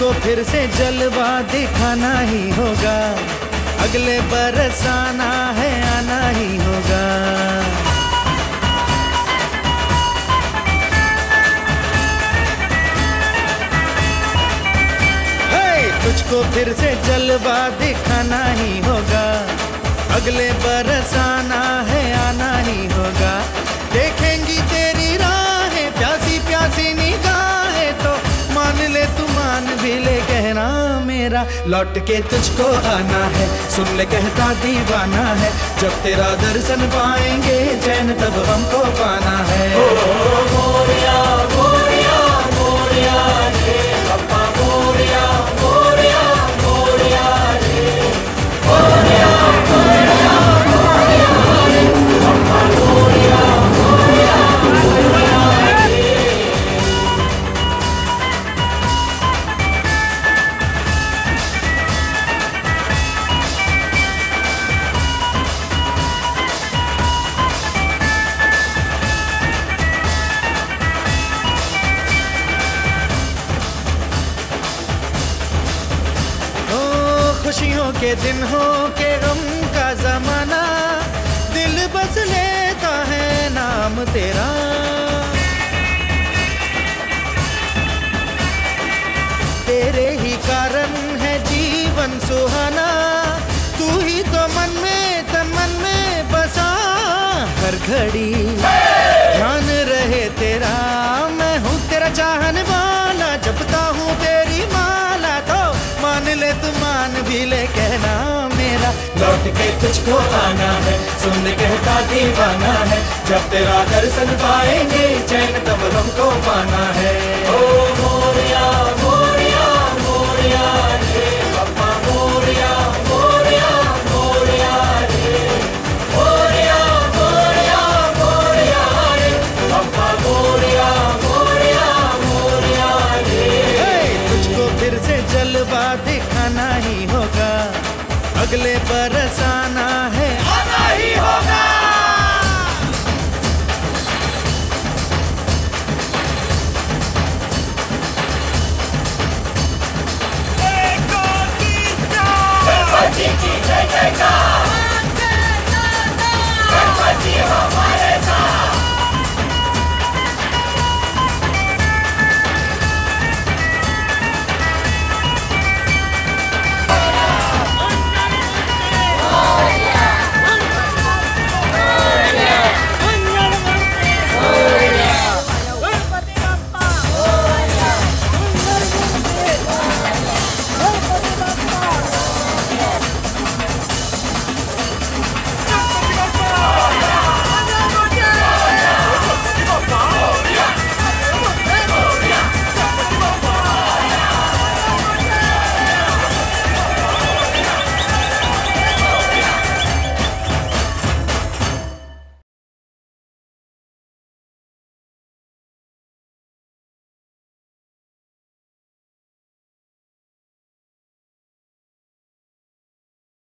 को फिर से जलवा दिखाना ही होगा, अगले बरस आना है आना ही होगा। तुझको फिर से जलवा दिखाना ही होगा, अगले बरस आना है आना ही होगा। देखेंगी तेरी राह है प्यासी प्यासी निगाह है, तो मान ले तू मान भी ले कहना मेरा लौट के तुझको आना है। सुन ले कहता दीवाना है, जब तेरा दर्शन पाएंगे चैन तब हमको पाना है। ओ, ओ, मोरिया मोरिया मोरिया रे अप्पा मोरिया मोरिया मोरिया रे मोरिया मोरिया मोरिया रे अप्पा मोरिया मोरिया मोरिया रे। खुशियों के दिन हो के गम का जमाना, दिल बस लेता है नाम तेरा। तेरे ही कारण है जीवन सुहाना, तू ही तो मन में तन मन में बसा। हर घड़ी ध्यान रहे तेरा, मैं हूँ तेरा चाहने वाला, जपता हूँ तेरी माला। तो मान ले तू मान भी ले कहना मेरा लौट के तुझको आना है। सुन ले कहता दीवाना है, जब तेरा दर्शन पाएंगे चैन तब हमको पाना है। ओ मोरिया मोरिया मोरिया रे अप्पा मोरिया मोरिया मोरिया रे मोरिया मोरिया मोरिया रे अप्पा मोरिया मोरिया मोरिया रे। तुझको फिर से जलवा दिखाना ही होगा, अगले बरस आना है आना ही होगा। एक और तीन चार, एक और तीन की जय जयकार।